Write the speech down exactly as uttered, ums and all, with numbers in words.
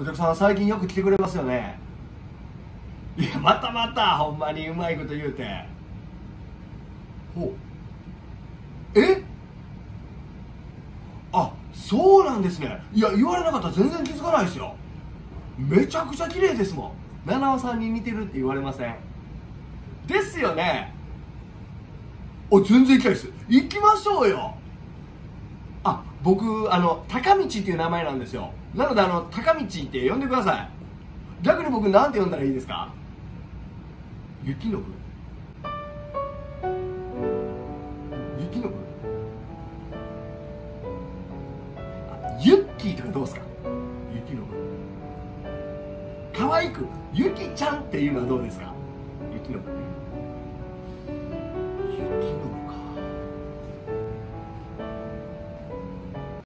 お客さん最近よく来てくれますよね。いや、またまたほんまにうまいこと言うて。ほう、え、あ、そうなんですね。いや、言われなかったら全然気づかないですよ。めちゃくちゃ綺麗ですもん。七尾さんに似てるって言われませんですよね。お、全然行きたいです。行きましょうよ。あ、僕あの高道っていう名前なんですよ。なのであの高道って呼んでください。逆に僕なんて呼んだらいいですか？雪のぶ、雪のぶ、あ、ユッキーとかどうですか？雪のぶ、可愛くユキちゃんっていうのはどうですか？雪のぶ。